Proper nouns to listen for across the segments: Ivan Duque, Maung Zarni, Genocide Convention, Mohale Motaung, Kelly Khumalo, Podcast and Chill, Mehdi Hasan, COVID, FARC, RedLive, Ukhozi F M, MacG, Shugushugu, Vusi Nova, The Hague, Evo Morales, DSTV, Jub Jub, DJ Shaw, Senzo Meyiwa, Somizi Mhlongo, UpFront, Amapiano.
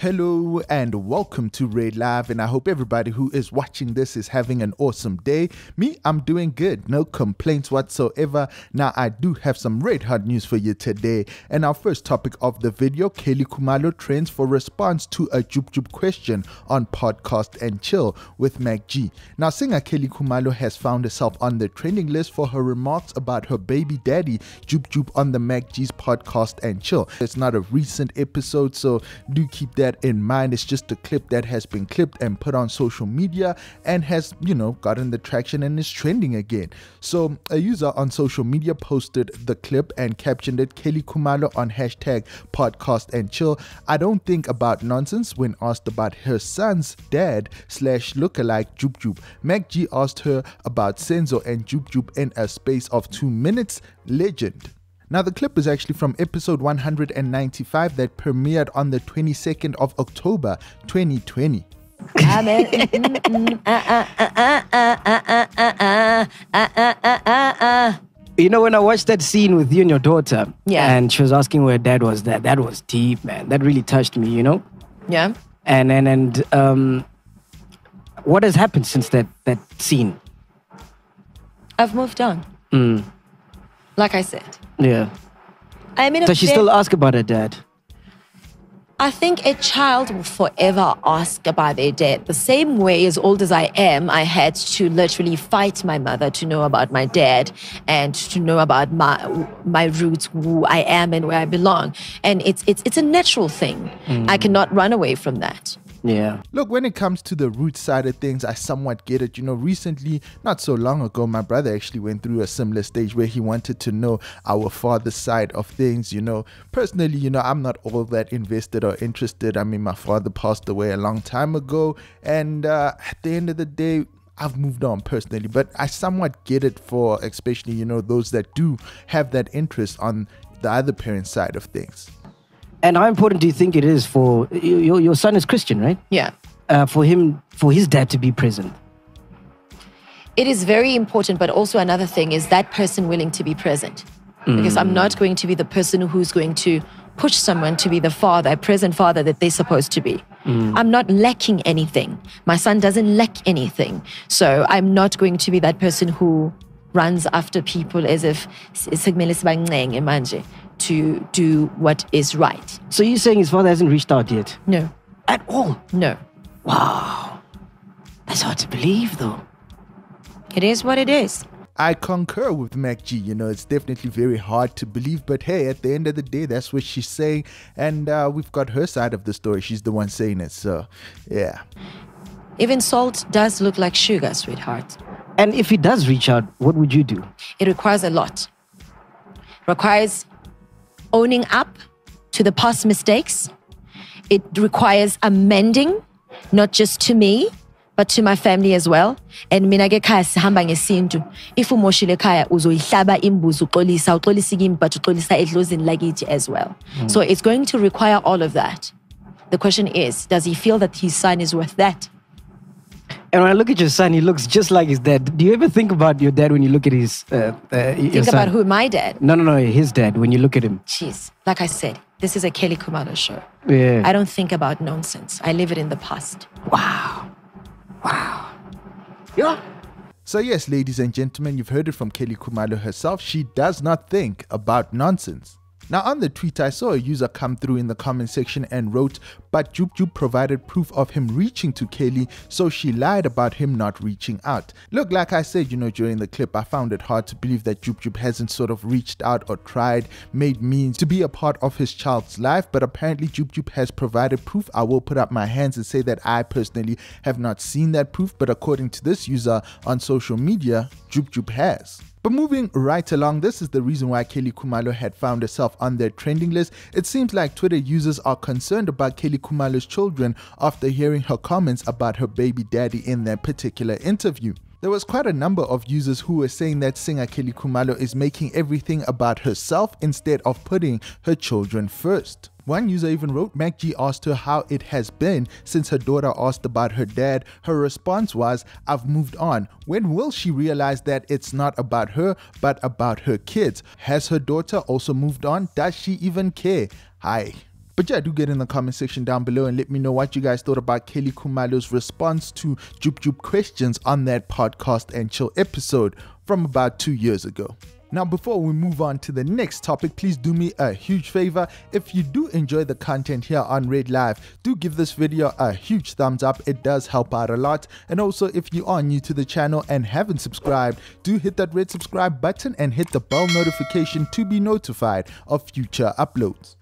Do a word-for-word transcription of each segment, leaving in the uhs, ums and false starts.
Hello and welcome to RedLive, and I hope everybody who is watching this is having an awesome day. Me, I'm doing good, no complaints whatsoever. Now I do have some red hot news for you today, and our first topic of the video, Kelly Khumalo trends for response to a Jub Jub question on Podcast and Chill with MacG. Now singer Kelly Khumalo has found herself on the trending list for her remarks about her baby daddy Jub Jub on the MacG's Podcast and Chill. It's not a recent episode, so do keep that in mind. It's just a clip that has been clipped and put on social media and has, you know, gotten the traction and is trending again. So a user on social media posted the clip and captioned it, Kelly Khumalo on hashtag podcast and chill. I don't think about nonsense when asked about her son's dad slash lookalike Jub Jub. MacG asked her about Senzo and Jub Jub in a space of two minutes. Legend. Now the clip is actually from episode one hundred ninety-five that premiered on the twenty-second of October twenty twenty. You know, when I watched that scene with you and your daughter, yeah, and she was asking where dad was, that that was deep, man. That really touched me, you know? Yeah. And and and um what has happened since that that scene? I've moved on. Mm. Like I said. Yeah. I mean, does she still ask about her dad? I think a child will forever ask about their dad. The same way, as old as I am, I had to literally fight my mother to know about my dad and to know about my my roots, who I am and where I belong. And it's it's it's a natural thing. Mm. I cannot run away from that. Yeah. Look, when it comes to the root side of things, I somewhat get it. You know, recently, not so long ago, my brother actually went through a similar stage where he wanted to know our father's side of things. You know, personally, you know, I'm not all that invested or interested. I mean, my father passed away a long time ago, and uh, at the end of the day, I've moved on personally. But I somewhat get it for, especially, you know, those that do have that interest on the other parent's side of things. And how important do you think it is for your your son is Christian, right? Yeah. Uh, for him, for his dad to be present. It is very important, but also another thing is that person willing to be present. Mm. Because I'm not going to be the person who's going to push someone to be the father, a present father that they're supposed to be. Mm. I'm not lacking anything. My son doesn't lack anything. So I'm not going to be that person who runs after people as if to do what is right. So you're saying his father hasn't reached out yet? No. At all? No. Wow. That's hard to believe though. It is what it is. I concur with MacG. You know, it's definitely very hard to believe, but hey, at the end of the day, that's what she's saying, and uh, we've got her side of the story. She's the one saying it, so yeah. Even salt does look like sugar, sweetheart. And if he does reach out, what would you do? It requires a lot. It requires owning up to the past mistakes. It requires amending, not just to me, but to my family as well. And mina ke khaya sihamba ngesintu. If umoshile ekhaya uzoyihlaba imbuzi uxolisa, uxolisa kimi but uxolisa edlozini lakithi as well. Mm. So it's going to require all of that. The question is, does he feel that his son is worth that? And when I look at your son, he looks just like his dad. Do you ever think about your dad when you look at his uh, uh, Think your son? About who? My dad? No, no, no. His dad, when you look at him. Jeez. Like I said, this is a Kelly Khumalo show. Yeah. I don't think about nonsense. I live it in the past. Wow. Wow. Yeah. So yes, ladies and gentlemen, you've heard it from Kelly Khumalo herself. She does not think about nonsense. Now on the tweet, I saw a user come through in the comment section and wrote, but Jub Jub provided proof of him reaching to Kelly, so she lied about him not reaching out. Look, like I said, you know, during the clip, I found it hard to believe that Jub Jub hasn't sort of reached out or tried, made means to be a part of his child's life, but apparently Jub Jub has provided proof. I will put up my hands and say that I personally have not seen that proof, but according to this user on social media, Jub Jub has. But moving right along, this is the reason why Kelly Khumalo had found herself on their trending list. It seems like Twitter users are concerned about Kelly Khumalo's children after hearing her comments about her baby daddy in that particular interview. There was quite a number of users who were saying that singer Kelly Khumalo is making everything about herself instead of putting her children first. One user even wrote, MacG asked her how it has been since her daughter asked about her dad. Her response was, I've moved on. When will she realize that it's not about her, but about her kids? Has her daughter also moved on? Does she even care? Hi. But yeah, do get in the comment section down below and let me know what you guys thought about Kelly Khumalo's response to Jub Jub questions on that Podcast and Chill episode from about two years ago. Now, before we move on to the next topic, please do me a huge favor. If you do enjoy the content here on RedLive, do give this video a huge thumbs up. It does help out a lot. And also, if you are new to the channel and haven't subscribed, do hit that red subscribe button and hit the bell notification to be notified of future uploads.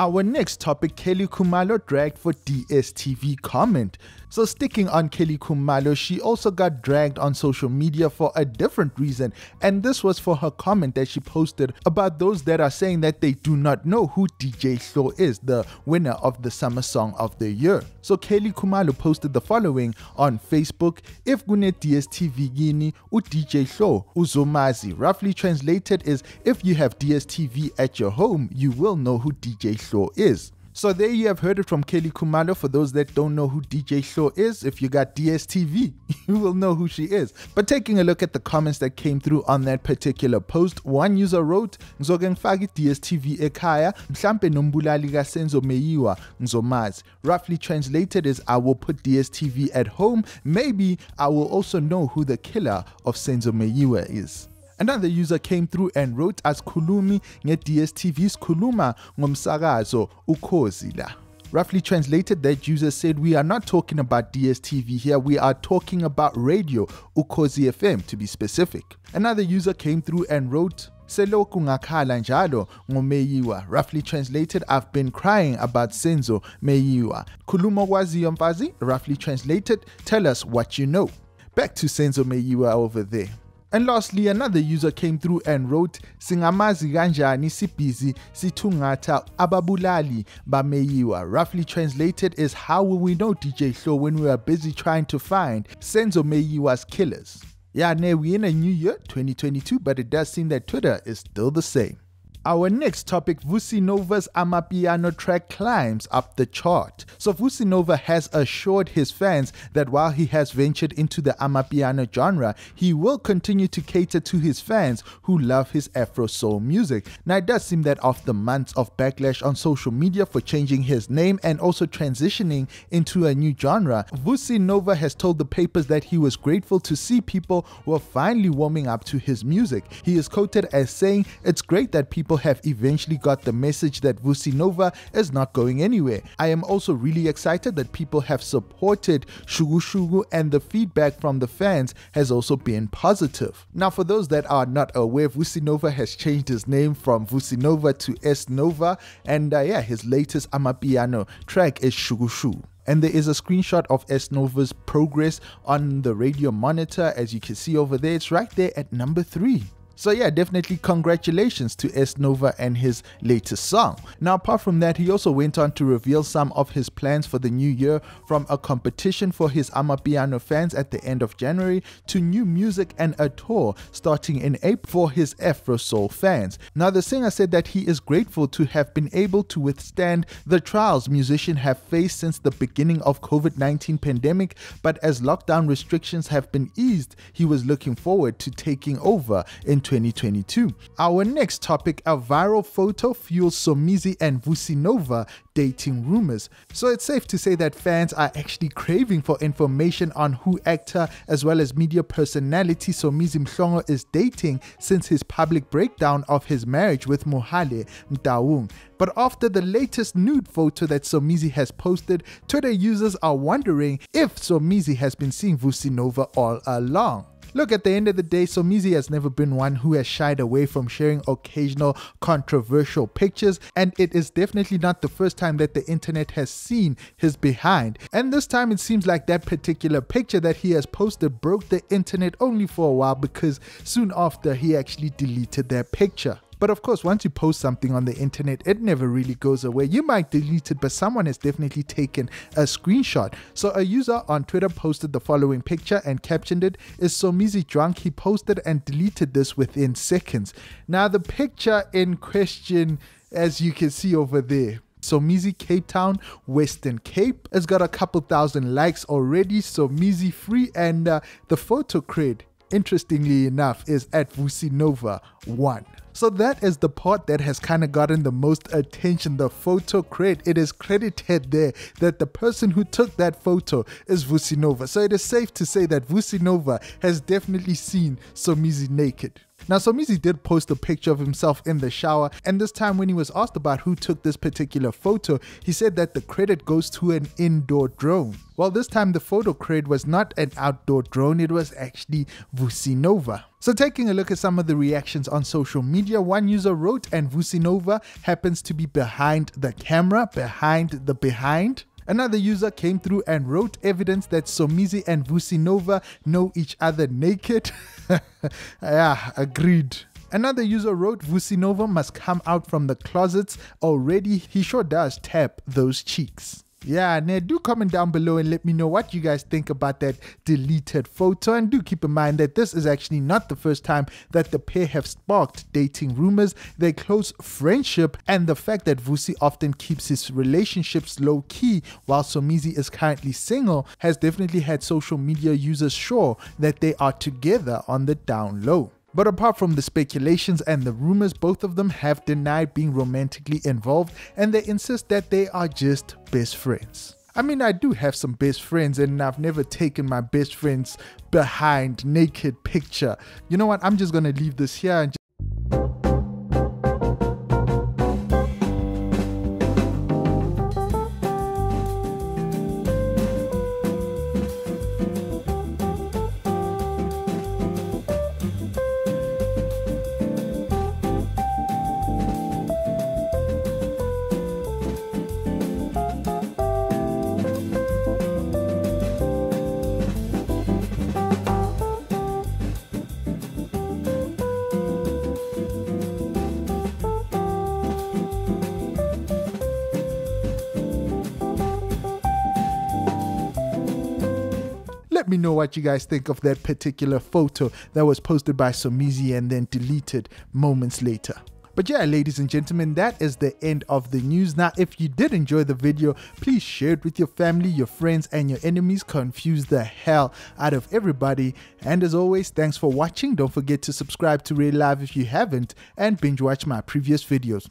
Our next topic, Kelly Khumalo dragged for D S T V comment. So sticking on Kelly Khumalo, she also got dragged on social media for a different reason, and this was for her comment that she posted about those that are saying that they do not know who D J Shaw is, the winner of the Summer Song of the Year. So Kelly Khumalo posted the following on Facebook: if gune D S T V gini u D J Shaw uzomazi, roughly translated is if you have D S T V at your home, you will know who D J Shaw is. So there you have heard it from Kelly Khumalo. For those that don't know who D J Shaw is, if you got D S T V, you will know who she is. But taking a look at the comments that came through on that particular post, one user wrote, "Ngizongifaka D S T V ekhaya, mhlambe nombulali ka Senzo Meyiwa, ngizomazi." Roughly translated is, I will put D S T V at home. Maybe I will also know who the killer of Senzo Meyiwa is. Another user came through and wrote, as Kulumi nge D S T V's Kuluma ngomsakazo ukhozi la. Roughly translated, that user said, we are not talking about D S T V here, we are talking about radio, Ukhozi F M to be specific. Another user came through and wrote, Seloku ngakhala njalo ngomeyiwa. Roughly translated, I've been crying about Senzo Meyiwa. Kuluma kwaziyo mfazi? Roughly translated, tell us what you know. Back to Senzo Meyiwa over there. And lastly, another user came through and wrote, Singamazi kanjani sibizi sithungata ababulali bameyiwa. Roughly translated is, how will we know D J Shaw when we are busy trying to find Senzo Meyiwa's killers? Yeah, now we're in a new year, twenty twenty-two, but it does seem that Twitter is still the same. Our next topic, Vusi Nova's Amapiano track climbs up the chart. So Vusi Nova has assured his fans that while he has ventured into the Amapiano genre, he will continue to cater to his fans who love his Afro soul music. Now it does seem that after months of backlash on social media for changing his name and also transitioning into a new genre, Vusi Nova has told the papers that he was grateful to see people were finally warming up to his music. He is quoted as saying, it's great that people have eventually got the message that Vusi Nova is not going anywhere. I am also really excited that people have supported Shugushugu, and the feedback from the fans has also been positive. Now for those that are not aware, Vusi Nova has changed his name from Vusi Nova to S Nova, and uh, yeah, his latest Amapiano track is Shugushugu. And there is a screenshot of S Nova's progress on the radio monitor. As you can see over there, it's right there at number three. So yeah, definitely congratulations to S Nova and his latest song. Now apart from that, he also went on to reveal some of his plans for the new year, from a competition for his Amapiano fans at the end of January to new music and a tour starting in April for his Afro Soul fans. Now the singer said that he is grateful to have been able to withstand the trials musicians have faced since the beginning of COVID nineteen pandemic, but as lockdown restrictions have been eased, he was looking forward to taking over into twenty twenty-two. Our next topic, a viral photo fuels Somizi and Vusi Nova dating rumors. So it's safe to say that fans are actually craving for information on who actor as well as media personality Somizi Mhlongo is dating since his public breakdown of his marriage with Mohale Motaung. But after the latest nude photo that Somizi has posted, Twitter users are wondering if Somizi has been seeing Vusi Nova all along. Look, at the end of the day, Somizi has never been one who has shied away from sharing occasional controversial pictures, and it is definitely not the first time that the internet has seen his behind. And this time it seems like that particular picture that he has posted broke the internet only for a while, because soon after he actually deleted that picture. But of course, once you post something on the internet, it never really goes away. You might delete it, but someone has definitely taken a screenshot. So a user on Twitter posted the following picture and captioned it, is Somizi drunk? He posted and deleted this within seconds. Now the picture in question, as you can see over there, Somizi Cape Town, Western Cape. It's got a couple thousand likes already, Somizi free, and uh, the photo cred, interestingly enough, is at Vusi Nova one. So that is the part that has kind of gotten the most attention, the photo cred. It is credited there that the person who took that photo is Vusi Nova. So it is safe to say that Vusi Nova has definitely seen Somizi naked. Now, Somizi did post a picture of himself in the shower, and this time when he was asked about who took this particular photo, he said that the credit goes to an indoor drone. Well, this time the photo cred was not an outdoor drone, it was actually Vusi Nova. So taking a look at some of the reactions on social media, one user wrote, and Vusi Nova happens to be behind the camera, behind the behind. Another user came through and wrote, evidence that Somizi and Vusi Nova know each other naked. Yeah, agreed. Another user wrote, Vusi Nova must come out from the closets already. He sure does tap those cheeks. Yeah, now do comment down below and let me know what you guys think about that deleted photo. And do keep in mind that this is actually not the first time that the pair have sparked dating rumors, their close friendship, and the fact that Vusi often keeps his relationships low-key while Somizi is currently single has definitely had social media users sure that they are together on the down low. But apart from the speculations and the rumors, both of them have denied being romantically involved, and they insist that they are just best friends. I mean, I do have some best friends, and I've never taken my best friend's behind naked picture. You know what? I'm just gonna leave this here and just let me know what you guys think of that particular photo that was posted by Somizi and then deleted moments later. But yeah, ladies and gentlemen, that is the end of the news. Now, if you did enjoy the video, please share it with your family, your friends, and your enemies. Confuse the hell out of everybody. And as always, thanks for watching. Don't forget to subscribe to RedLive if you haven't, and binge watch my previous videos.